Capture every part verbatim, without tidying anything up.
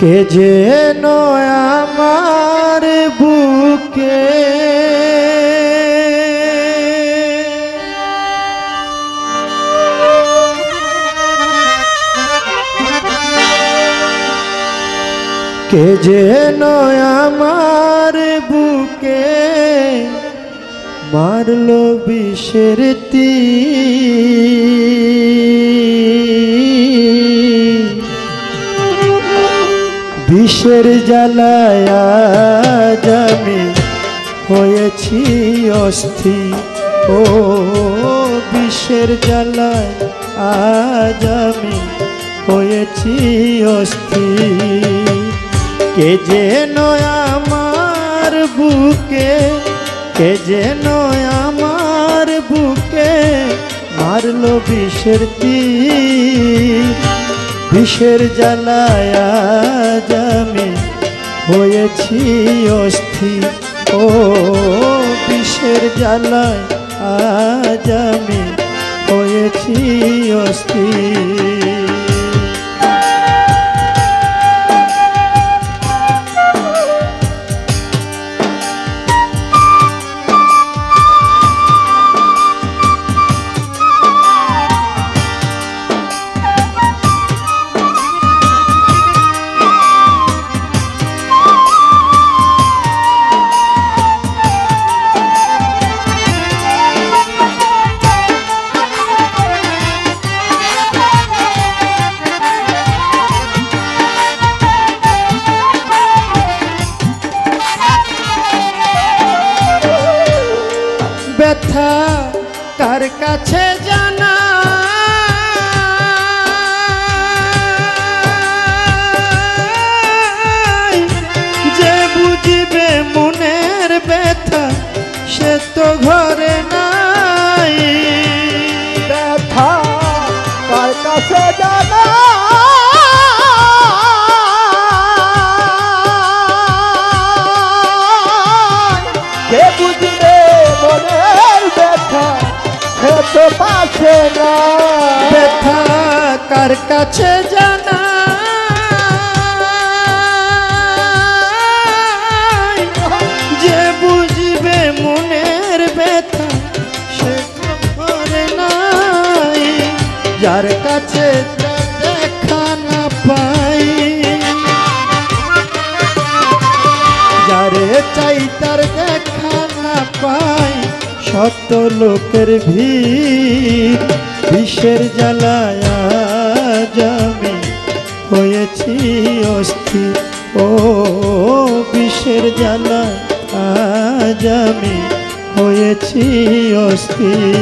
के जेनो आमार बुके के जेनो आमार बुके मारलो विषेर तीर विषेर जलाया जामी होयेछि अस्थिर ओ विषेर जलाया जामी होयेछि अस्थिर के जेनो आमार बुके के जेनो आमार बुके मारलो विषेर तीर विषेर जलाया जामी होयेछि अस्थिर ओ विषेर जलाया जामी होयेछि अस्थिर ব্যথা কার কাছে জানা যে বুঝিবে মনের ব্যথা সে তো ঘরে নাই ব্যথা কার কাছে জানা যে বুঝিবে মনের तो पासे ना व्यथा कार काछे जाना जे बुझिबे मनेर व्यथा से करे नाई जार काछे देखा ना पाई जारे चाई तार देखा ना पाई शत लोकर भीड़ विषेर जलाया जामी होयेछि अस्थिर ओ विषेर जलाया जामी होयेछि अस्थिर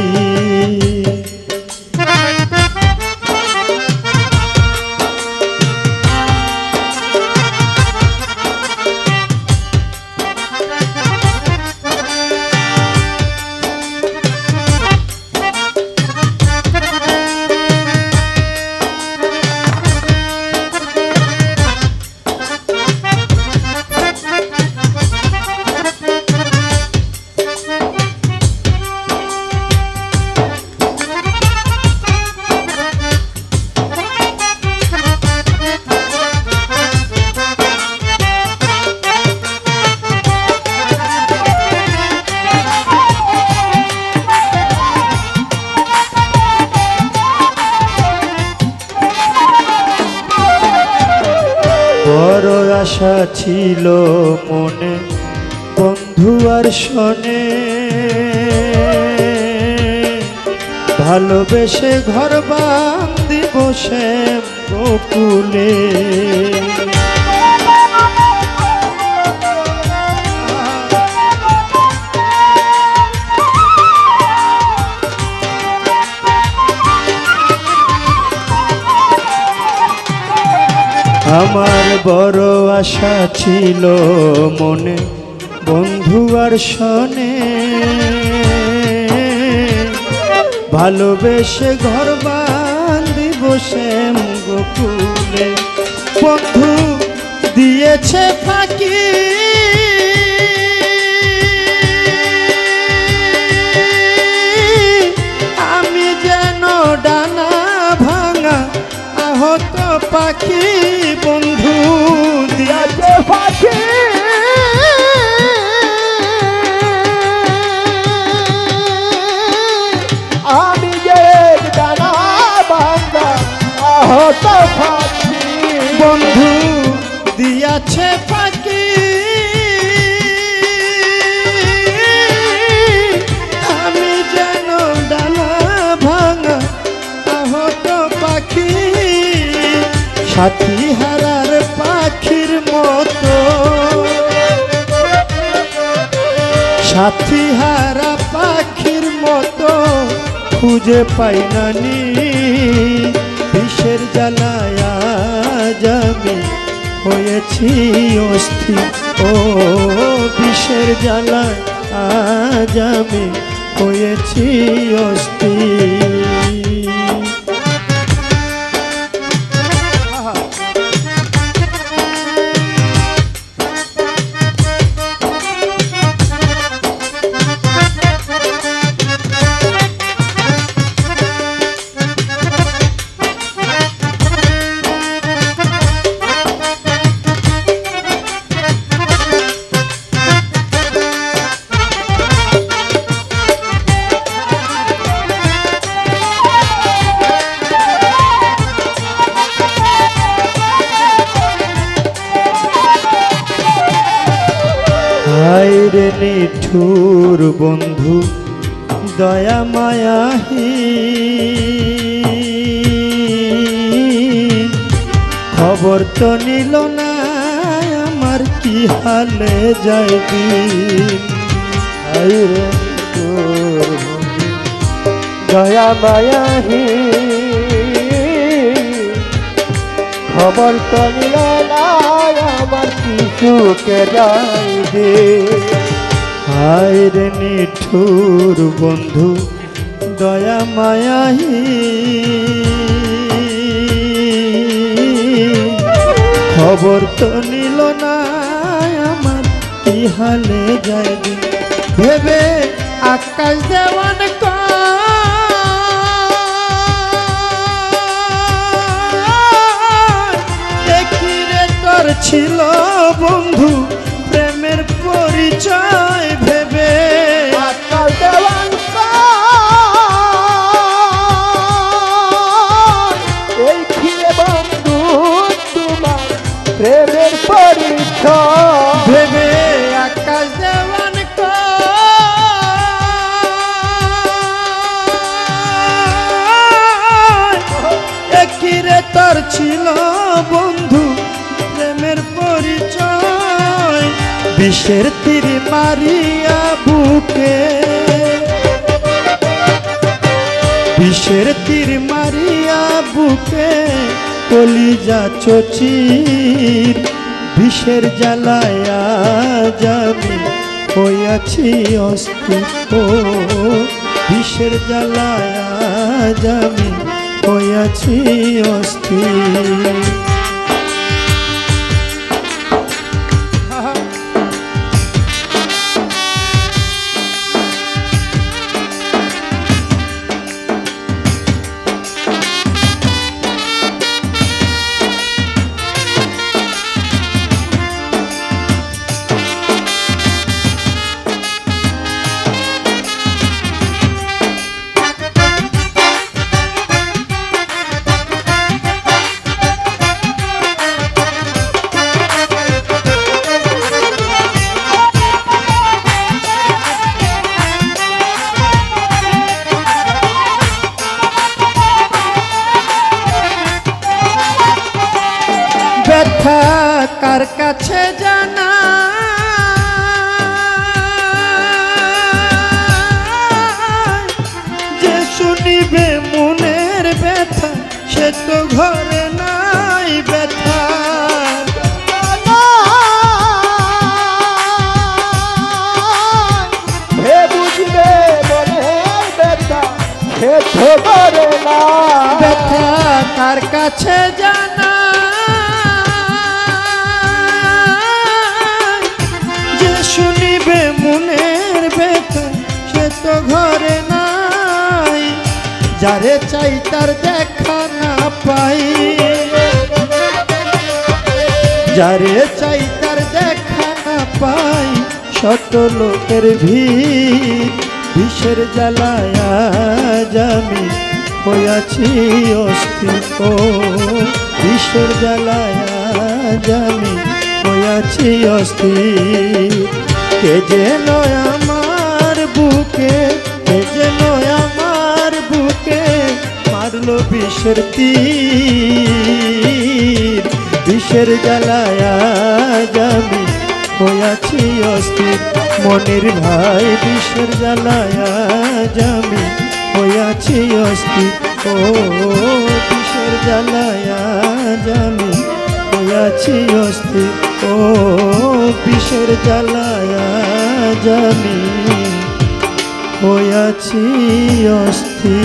बड़ो आशा छिलो मने बंधुआर शोने भालोबेशे घर बांधी बसे बकुले आमार बड़ो आशा छिलो मने बंधुआर शोने भालोबेशे घर बांधी बसे बकुले बंधु दिएछे फाँकी आमी जेन डाना भांगा आहत पाखी बंधु। तो फाकी बंधु दिया छे फाकी आमी जानो डाला भांगा कहो तो पाखी साथी हारार पाखिर मतो साथी हारा पाखिर मतो खुजे पाई नानी विषेर जलाया जमी होये छी ओस्थि ओ विषेर जलाया जमी होये छी ओस्थि आइरे निठुर बंधु दया माया ही खबर तो निल ना आमार की हाले जाएगी आइरे निठुर बंधु दया माया ही खबर तो निल ना आमार की चुके जाए आइरे निठुर बंधु दया माया ही खबर तो निल ना आमार की हाले जाएगी भेबे आकाश देवान देखी रे तोर छिलो बंधु परिचय भेबे आकाश देवान बंधु तुम्हार प्रेमेर परिचय भेबे आकाश देवान देखी रे तोर छिलो बंधु प्रेमेर परिचय विषेर तीर मारिया बुके विषेर तीर मारिया बुके कलिजा चोचिर विषेर जलाया जामी होयाछि अस्थि ओ विषेर जलाया जामी होयाछि अस्थि कार काछे जाना जे सुनिबे मनेर व्यथा से तो घरे नाई व्यथा हे बुझबे मनेर व्यथा से तो घरे ना व्यथा कार काछे जाना मुनेर बेतन से तो घरे नाई जारे चाई तार देखा ना पाई जारे चाई तार देखा ना पाई शत लोकेर भीड़ विषेर जलाया जामी হয়েছি অস্তিত্ব বিশ্বের জ্বালায় জানি হয়েছি অস্তিত্ব কে যেন আমার বুকে কে যেন আমার বুকে মারলো বিশ্বের তীর বিশ্বের জ্বালায় জানি হয়েছি অস্তিত্ব মনের ভাই বিশ্বের জ্বালায় জানি হয়েছি অস্তিত্ব কিসের জ্বালায়া জানি হয়েছি অস্তিত্ব কিসের জ্বালায়া জানি হয়েছি অস্তিত্ব।